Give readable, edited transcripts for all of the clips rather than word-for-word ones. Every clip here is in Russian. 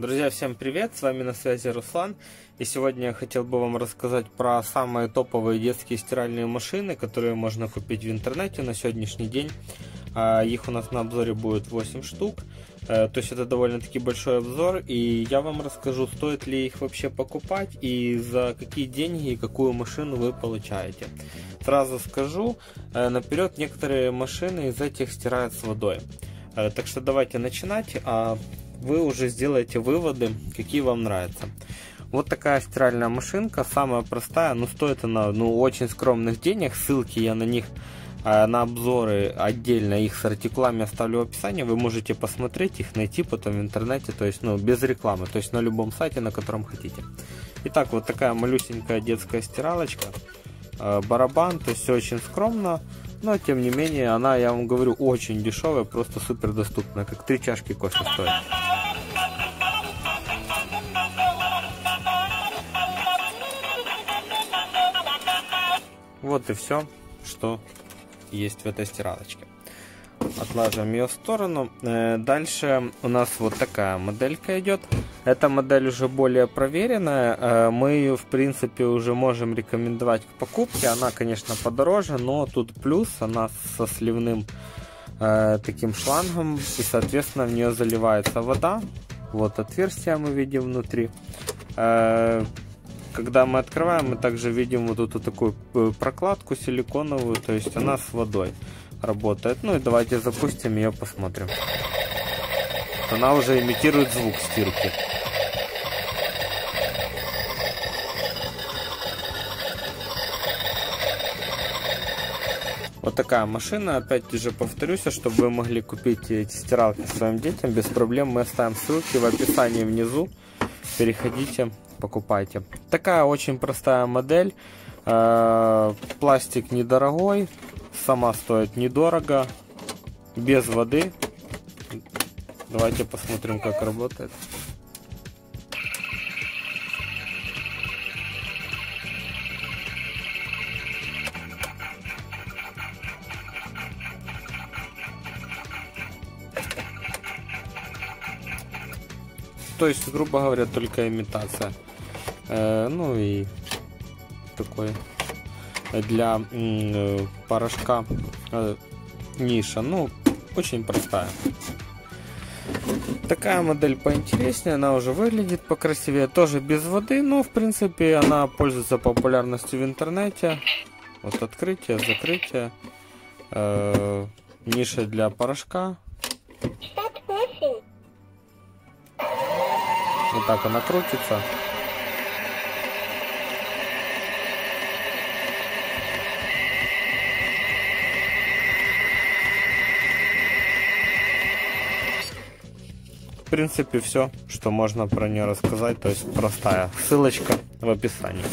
Друзья, всем привет! С вами на связи Руслан. И сегодня я хотел бы вам рассказать про самые топовые детские стиральные машины, которые можно купить в интернете на сегодняшний день. Их у нас на обзоре будет 8 штук. То есть это довольно-таки большой обзор. И я вам расскажу, стоит ли их вообще покупать и за какие деньги и какую машину вы получаете. Сразу скажу, наперед, некоторые машины из этих стирают с водой. Так что давайте начинать. Вы уже сделаете выводы, какие вам нравятся. Вот такая стиральная машинка, самая простая, но стоит она очень скромных денег. Ссылки я на них, на обзоры отдельно их с артикулами оставлю в описании. Вы можете посмотреть их, найти потом в интернете, то есть без рекламы, то есть на любом сайте, на котором хотите. Итак, вот такая малюсенькая детская стиралочка, барабан, то есть все очень скромно. Но, тем не менее, она, я вам говорю, очень дешевая, просто супер доступная, как 3 чашки кофе стоит. Вот и все, что есть в этой стиралочке. Отложим ее в сторону. Дальше у нас вот такая моделька идет. Эта модель уже более проверенная. Мы ее, в принципе, уже можем рекомендовать к покупке. Она, конечно, подороже, но тут плюс. Она со сливным таким шлангом. И, соответственно, в нее заливается вода. Вот отверстие мы видим внутри. Когда мы открываем, мы также видим вот эту такую прокладку силиконовую. То есть она с водой работает. Ну и давайте запустим ее, посмотрим. Она уже имитирует звук стирки. Вот такая машина. Опять же повторюсь, чтобы вы могли купить эти стиралки своим детям без проблем. Мы оставим ссылки в описании внизу. Переходите, покупайте. Такая очень простая модель. Пластик недорогой. Сама стоит недорого, без воды. Давайте посмотрим, как работает. То есть, грубо говоря, только имитация. Ну и такой для порошка ниша, ну очень простая. Такая модель поинтереснее, она уже выглядит покрасивее, тоже без воды, но в принципе она пользуется популярностью в интернете. Вот открытие, закрытие, ниша для порошка. Вот так она крутится. В принципе, все, что можно про нее рассказать, то есть простая, ссылочка в описании.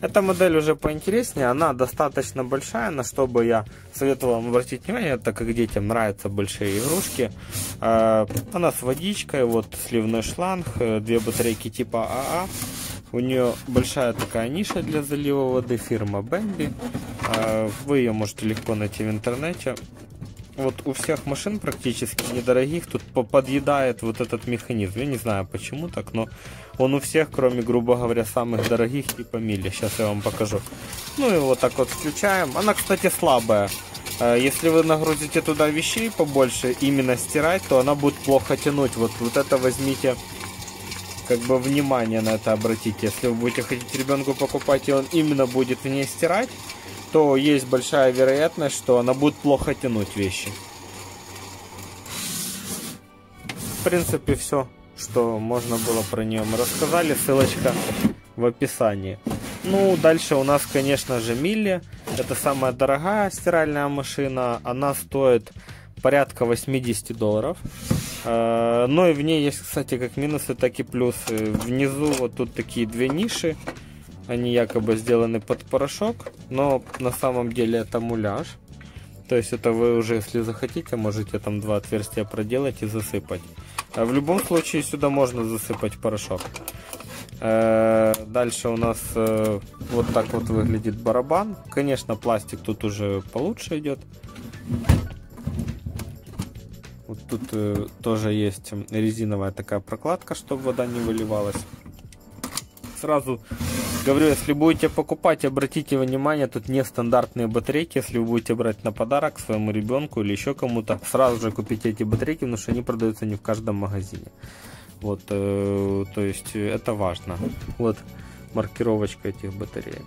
Эта модель уже поинтереснее, она достаточно большая, на что бы я советовал вам обратить внимание, так как детям нравятся большие игрушки. Она с водичкой, вот сливной шланг, две батарейки типа АА. У нее большая такая ниша для залива воды, фирма Бамби. Вы ее можете легко найти в интернете. Вот у всех машин практически недорогих тут подъедает вот этот механизм. Я не знаю почему так, но он у всех, кроме, грубо говоря, самых дорогих типа Miele. Сейчас я вам покажу. Ну и вот так вот включаем. Она, кстати, слабая. Если вы нагрузите туда вещей побольше, именно стирать, то она будет плохо тянуть. Вот это возьмите, как бы внимание на это обратите. Если вы будете ходить ребенку покупать, и он именно будет в ней стирать, то есть большая вероятность, что она будет плохо тянуть вещи. В принципе, все, что можно было про нее, мы рассказали. Ссылочка в описании. Ну, дальше у нас, конечно же, Miele. Это самая дорогая стиральная машина. Она стоит порядка $80. Но и в ней есть, кстати, как минусы, так и плюсы. Внизу вот тут такие две ниши. Они якобы сделаны под порошок, но на самом деле это муляж. То есть это вы уже, если захотите, можете там два отверстия проделать и засыпать. В любом случае сюда можно засыпать порошок. Дальше у нас вот так вот выглядит барабан. Конечно, пластик тут уже получше идет. Вот тут тоже есть резиновая такая прокладка, чтобы вода не выливалась. Сразу говорю, если будете покупать, обратите внимание, тут нестандартные батарейки. Если вы будете брать на подарок своему ребенку или еще кому-то, сразу же купите эти батарейки, потому что они продаются не в каждом магазине. Вот, то есть это важно. Вот маркировочка этих батареек.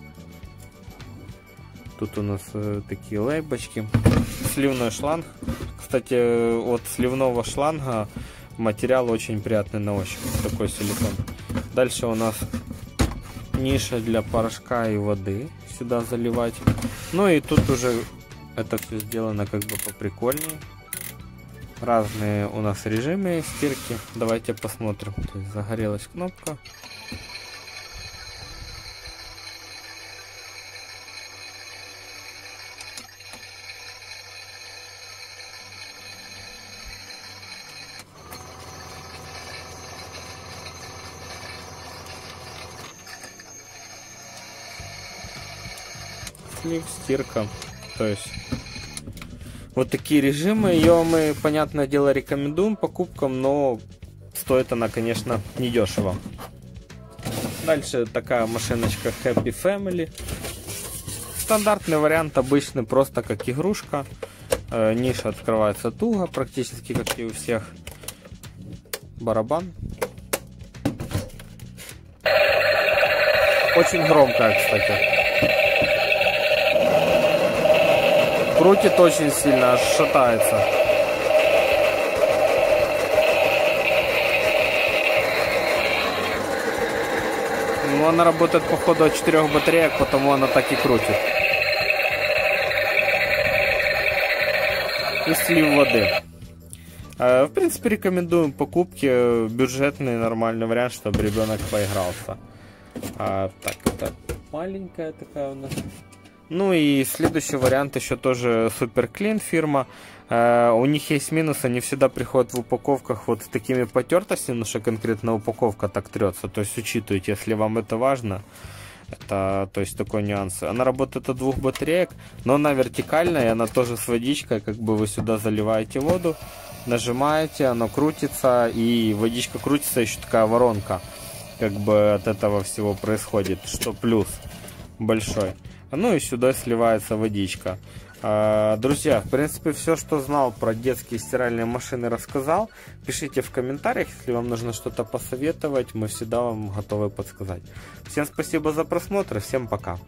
Тут у нас такие лейбочки. Сливной шланг. Кстати, от сливного шланга материал очень приятный на ощупь. Такой силикон. Дальше у нас ниша для порошка и воды. Сюда заливать. Ну и тут уже это все сделано как бы поприкольнее. Разные у нас режимы стирки. Давайте посмотрим. Загорелась кнопка. Слив, стирка. То есть вот такие режимы. Ее мы, понятное дело, рекомендуем покупкам, но стоит она, конечно, недешево. Дальше такая машиночка Happy Family. Стандартный вариант, обычный, просто как игрушка. Ниша открывается туго, практически как и у всех. Барабан. Очень громкая, кстати. Крутит очень сильно, аж шатается. Но она работает походу от 4 батареек, потому она так и крутит. И слив воды. В принципе, рекомендуем покупки. Бюджетный нормальный вариант, чтобы ребенок поигрался. Так, это маленькая такая у нас. Ну и следующий вариант еще тоже Супер Клин фирма. У них есть минус, они всегда приходят в упаковках вот с такими потертостями, потому что конкретно упаковка так трется. То есть учитывайте, если вам это важно. Это, то есть, такой нюанс. Она работает от 2 батареек, но она вертикальная, она тоже с водичкой. Как бы вы сюда заливаете воду, нажимаете, оно крутится, и водичка крутится, еще такая воронка. Как бы от этого всего происходит, что плюс большой. Ну и сюда сливается водичка. Друзья, в принципе, все, что знал про детские стиральные машины, рассказал. Пишите в комментариях, если вам нужно что-то посоветовать, мы всегда вам готовы подсказать. Всем спасибо за просмотр, всем пока.